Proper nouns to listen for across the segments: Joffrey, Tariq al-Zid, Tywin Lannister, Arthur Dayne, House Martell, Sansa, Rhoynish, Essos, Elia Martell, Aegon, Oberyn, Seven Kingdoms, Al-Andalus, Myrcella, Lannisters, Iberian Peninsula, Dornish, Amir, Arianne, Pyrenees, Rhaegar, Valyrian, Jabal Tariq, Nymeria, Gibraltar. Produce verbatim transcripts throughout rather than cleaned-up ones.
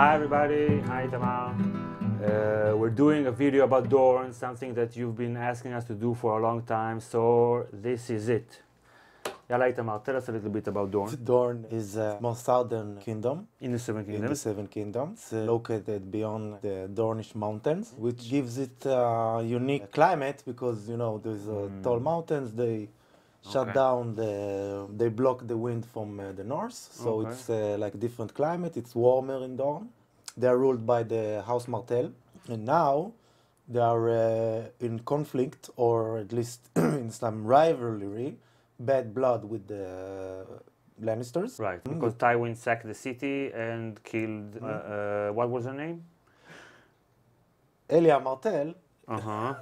Hi everybody, hi Itamar. Uh, we're doing a video about Doran, something that you've been asking us to do for a long time, so this is it. Yalla Itamar, tell us a little bit about Doran. Doran is a small southern kingdom. In the Seven Kingdoms. In the Seven Kingdoms, it's located beyond the Rhoynish mountains, which gives it a unique climate because, you know, there's uh, mm. tall mountains, they shut okay. down the, they block the wind from uh, the north, so okay. it's uh, like different climate, it's warmer in Doran. They are ruled by the House Martell, and now they are uh, in conflict, or at least in some rivalry, bad blood with the Lannisters. Right, because Tywin sacked the city and killed, mm-hmm. uh, uh, what was her name? Elia Martell. Uh-huh.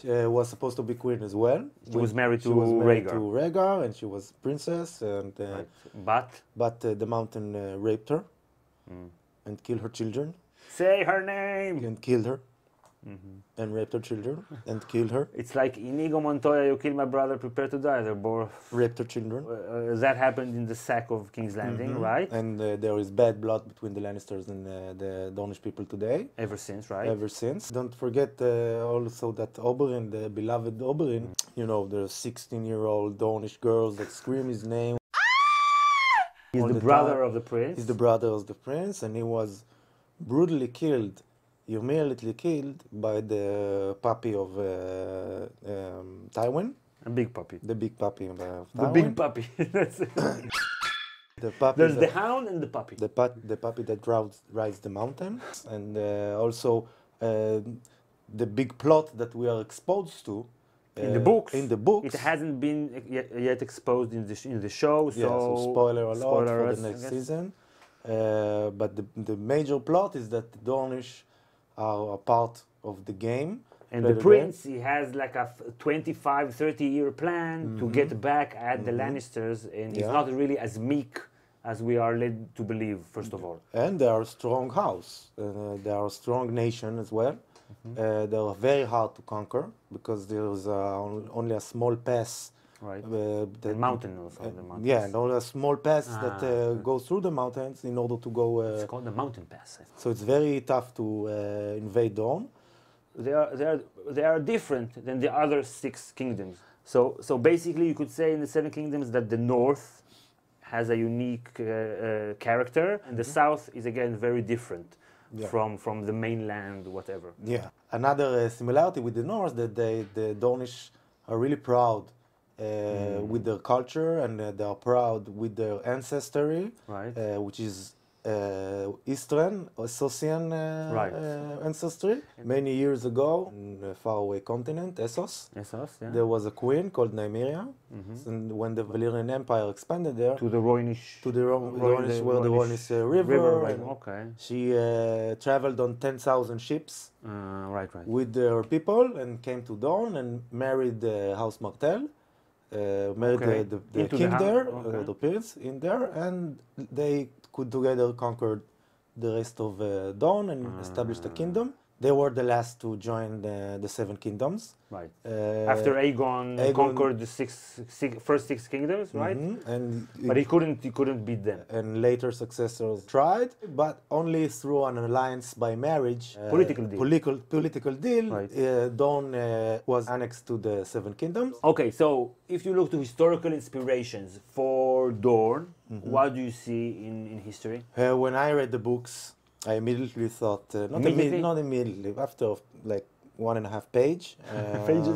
She uh, was supposed to be queen as well. She was married to Rhaegar. to Rhaegar, and she was princess. And uh, right. but but uh, the Mountain uh, raped her mm. and killed her children. Say her name. And killed her. Mm-hmm. And raped her children and killed her. It's like Inigo Montoya, you killed my brother, prepare to die. They both raped her children. Uh, that happened in the sack of King's Landing, mm-hmm. right? And uh, there is bad blood between the Lannisters and uh, the Dornish people today. Ever since, right? Ever since. Don't forget uh, also that Oberyn, the beloved Oberyn, mm. you know, the sixteen-year-old Dornish girls that scream his name. He's the, the brother time. of the prince. He's the brother of the prince, and he was brutally killed. Humiliately killed by the puppy of uh, um, Tywin. A big puppy. The big puppy of Tywin. The big puppy. That's it. The puppy. There's that, the hound and the puppy. The, the puppy that rides, rides the mountain. And uh, also uh, the big plot that we are exposed to. Uh, in the books. In the books. It hasn't been yet, yet exposed in the, sh in the show. So, yeah, so spoiler alert for the next season. Uh, but the, the major plot is that the Dornish are a part of the game. And the prince, he has like a twenty-five, thirty-year plan mm-hmm. to get back at mm-hmm. the Lannisters, and yeah. he's not really as meek as we are led to believe, first of all. And they are a strong house. Uh, they are a strong nation as well. Mm-hmm. uh, they are very hard to conquer because there's uh, only a small pass. Right. Uh, the mountain also. Uh, the mountains. Yeah, and all a small pass ah. that uh, goes through the mountains in order to go. Uh, it's called the mountain pass. I think. So it's very tough to uh, invade Doran. They are they are they are different than the other six kingdoms. So so basically, you could say in the Seven Kingdoms that the north has a unique uh, uh, character, and the mm-hmm. south is again very different. Yeah. From from the mainland, whatever. Yeah. Another uh, similarity with the north that they the Dornish are really proud. Uh, mm. with their culture, and uh, they are proud with their ancestry, right. uh, which is uh, Eastern, Essosian uh, right. uh, ancestry. Many years ago, in a faraway continent, Essos, Essos yeah. there was a queen called Nymeria, mm-hmm. and when the Valyrian Empire expanded there... To the Rhoynish... To the Rhoynish, where the Rhoynish uh, River. river right. okay. She uh, traveled on ten thousand ships uh, right, right. with her people, and came to Doran and married uh, House Martell. Uh, married okay. the, the, the king the there, okay. uh, the prince in there, and they could together conquer the rest of uh, Doran and uh, established a kingdom. They were the last to join the, the Seven Kingdoms. Right. Uh, After Aegon, Aegon conquered the six, six, first six kingdoms, right? Mm-hmm. And but it, he couldn't. He couldn't beat them. And later successors tried, but only through an alliance by marriage, political uh, deal. Political, political deal. Right. Uh, Doran uh, was annexed to the Seven Kingdoms. Okay, so if you look to historical inspirations for Doran, mm-hmm. what do you see in in history? Uh, when I read the books. I immediately thought, uh, not, immediately? Imme not immediately, after like one and a half page, uh, pages,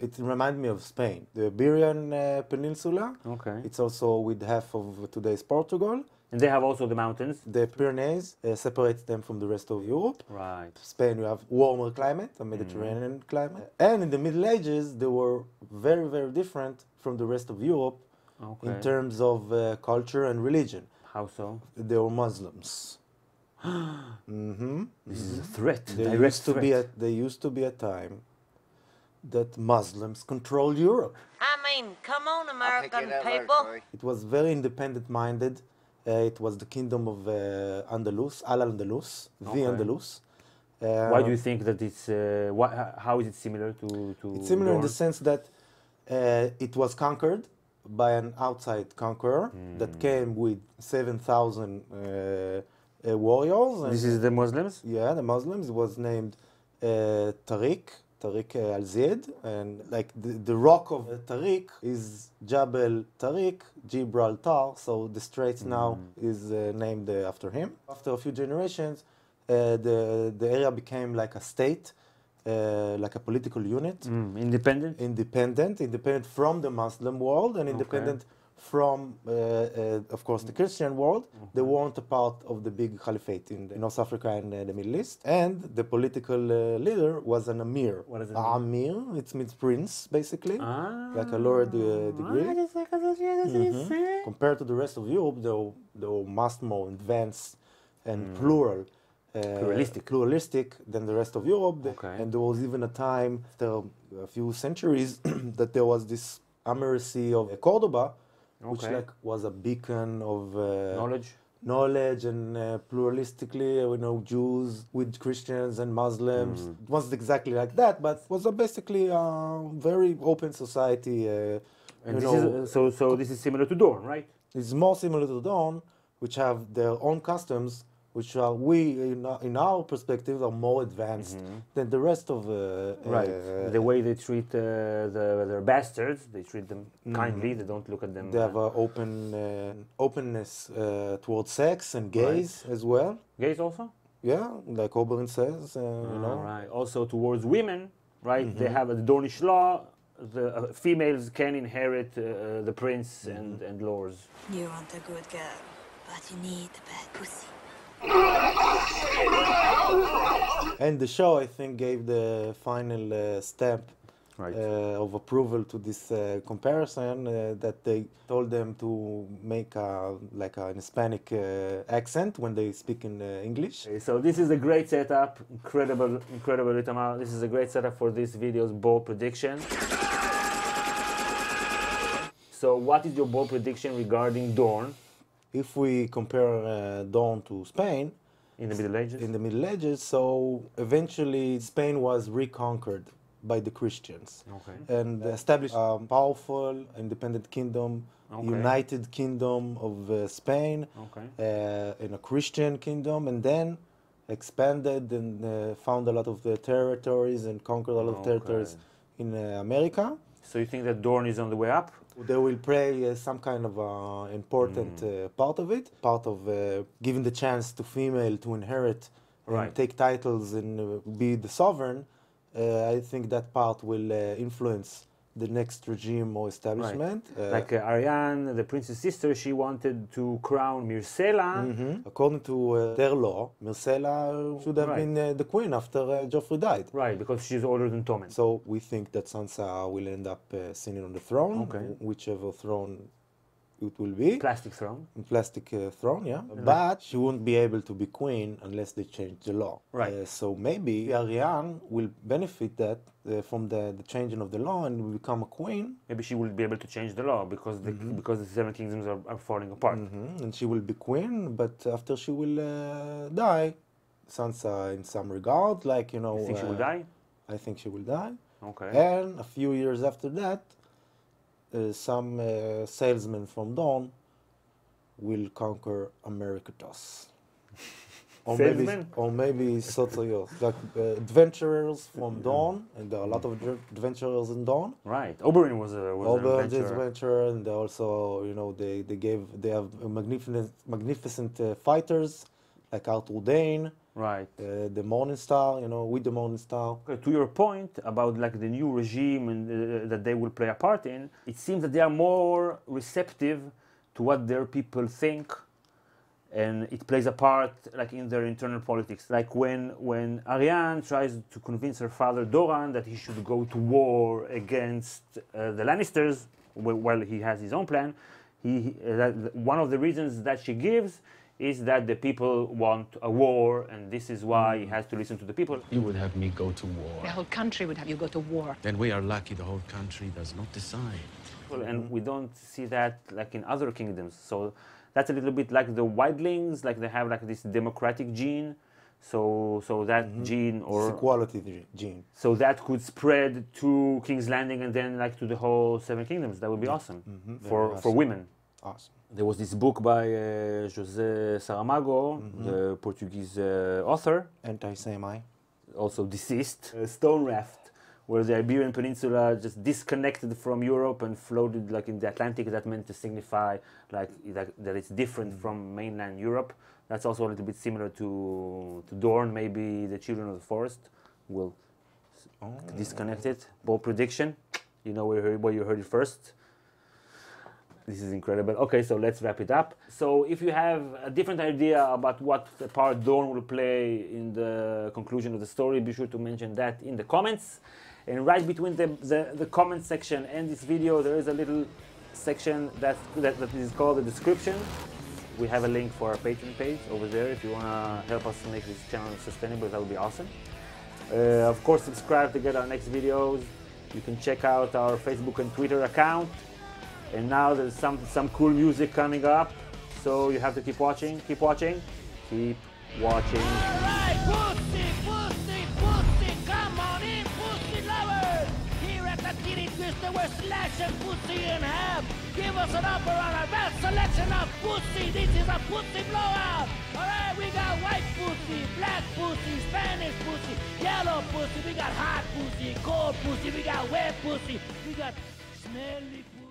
it reminded me of Spain. The Iberian uh, Peninsula, okay. it's also with half of today's Portugal. And they have also the mountains. The Pyrenees uh, separates them from the rest of Europe. Right. Spain, you have warmer climate, a Mediterranean mm. climate. And in the Middle Ages, they were very, very different from the rest of Europe okay. in terms of uh, culture and religion. How so? They were Muslims. mm-hmm. This is a threat. There used, to be a, there used to be a time that Muslims controlled Europe. I mean, come on, American people. Alert, it was very independent-minded. Uh, it was the kingdom of uh, Andalus, Al-Andalus, okay. the Andalus. Uh, Why do you think that it's... Uh, wh how is it similar to... to it's similar Doran? In the sense that uh, it was conquered by an outside conqueror mm. that came with seven thousand... Uh, uh, warriors. And this is the Muslims? Yeah, the Muslims was named uh, Tariq, Tariq al-Zid. And like the, the rock of Tariq is Jabal Tariq, Gibraltar. So the straits mm. now is uh, named uh, after him. After a few generations, uh, the, the area became like a state. Uh, like a political unit. Mm, independent? Independent, independent from the Muslim world and independent okay. from, uh, uh, of course, the Christian world. Okay. They weren't a part of the big caliphate in North Africa and uh, the Middle East. And the political uh, leader was an Amir. What does it mean? Amir, it means prince, basically, ah, like a lower de degree. Ah, that's like, that's mm-hmm. Compared to the rest of Europe, they were, they were much more advanced and mm. plural. Uh, pluralistic. pluralistic than the rest of Europe. Okay. And there was even a time, after a few centuries, that there was this Amiracy of Cordoba, okay. which like was a beacon of uh, knowledge, knowledge, and uh, pluralistically, you know, Jews with Christians and Muslims. Mm. It wasn't exactly like that, but it was a basically a very open society. Uh, and you this know, is, uh, so, so this is similar to Dorne, right? It's more similar to Dorne, which have their own customs, which are we, in our, in our perspective, are more advanced mm-hmm. than the rest of... Uh, right. Uh, the way they treat uh, the, their bastards, they treat them kindly, mm-hmm. they don't look at them... They have uh, an open, uh, openness uh, towards sex and gays right. as well. Gays also? Yeah, like Oberyn says, uh, oh, you know. Right. Also towards women, right? Mm-hmm. They have a Dornish law, the uh, females can inherit uh, the prince mm-hmm. and, and lords. You want a good girl, but you need a bad pussy. And the show, I think, gave the final uh, step right. uh, of approval to this uh, comparison. Uh, that they told them to make a, like an Hispanic uh, accent when they speak in uh, English. So this is a great setup, incredible, incredible, Itamar. This is a great setup for this video's bowl prediction. So, what is your bowl prediction regarding Dorne? If we compare uh, Dorne to Spain, in the Middle Ages, in the Middle Ages, so eventually Spain was reconquered by the Christians okay. and uh, established a powerful, independent kingdom, okay. united kingdom of uh, Spain, okay. uh, in a Christian kingdom, and then expanded and uh, found a lot of the territories and conquered a lot okay. of territories in uh, America. So you think that Dorne is on the way up? They will play uh, some kind of uh, important mm. uh, part of it, part of uh, giving the chance to female to inherit right. and take titles and uh, be the sovereign. Uh, I think that part will uh, influence the next regime or establishment. Right. Uh, like uh, Arianne, the prince's sister, she wanted to crown Myrcella. Mm-hmm. According to uh, their law, Myrcella should have right. been uh, the queen after uh, Joffrey died. Right, because she's older than Tommen. So we think that Sansa will end up uh, sitting on the throne, okay. whichever throne it will be. Plastic throne. Plastic uh, throne, yeah. Mm-hmm. But she won't be able to be queen unless they change the law. Right. Uh, so maybe Arianne will benefit that uh, from the, the changing of the law and will become a queen. Maybe she will be able to change the law because the, mm-hmm. because the Seven Kingdoms are, are falling apart. Mm-hmm. And she will be queen, but after she will uh, die, Sansa in some regard, like, you know... You think uh, she will die? I think she will die. Okay. And a few years after that, Uh, some uh, salesman from Dorne will conquer Americatos. Or salesman? Maybe, or maybe Soterios. Like uh, adventurers from Dorne, and there are a lot of adventurers in Dorne. Right. Oberyn was a was Oberyn an adventurer. adventurer, and they also, you know, they they gave they have magnificent magnificent uh, fighters like Arthur Dayne. Right. Uh, the Morning Star, you know, with the Morning Star. Okay, to your point about like the new regime and, uh, that they will play a part in, it seems that they are more receptive to what their people think, and it plays a part like in their internal politics. Like when, when Arianne tries to convince her father Doran that he should go to war against uh, the Lannisters, while well, he has his own plan, he, uh, that, one of the reasons that she gives is that the people want a war, and this is why he has to listen to the people. You would have me go to war. The whole country would have you go to war. Then we are lucky the whole country does not decide. Well, and we don't see that like in other kingdoms. So that's a little bit like the wildlings, like they have like this democratic gene. So, so that mm-hmm. gene or... It's equality gene. So that could spread to King's Landing and then like to the whole Seven Kingdoms. That would be yeah. awesome mm-hmm. for, awesome. for women. Awesome. there was this book by uh, José Saramago, mm-hmm. the Portuguese uh, author. Anti-Semite. Also deceased. Uh, Stone Raft, where the Iberian Peninsula just disconnected from Europe and floated like in the Atlantic. That meant to signify like that, that it's different mm-hmm. from mainland Europe. That's also a little bit similar to, to Dorne, maybe the Children of the Forest will oh. disconnect it. Bold prediction. You know where you heard, where you heard it first. This is incredible. Okay, so let's wrap it up. So if you have a different idea about what the part Dorne will play in the conclusion of the story, be sure to mention that in the comments. And right between the, the, the comment section and this video, there is a little section that, that, that is called the description. We have a link for our Patreon page over there. If you want to help us make this channel sustainable, that would be awesome. Uh, of course, subscribe to get our next videos. You can check out our Facebook and Twitter account. And now there's some, some cool music coming up, so you have to keep watching, keep watching, keep watching. All right, pussy, pussy, pussy, come on in, pussy lovers! Here at the Titty Twister, we're slashing pussy in half. Give us an upper on a vast selection of pussy. This is a pussy blowout. All right, we got white pussy, black pussy, Spanish pussy, yellow pussy. We got hot pussy, cold pussy. We got wet pussy. We got smelly pussy.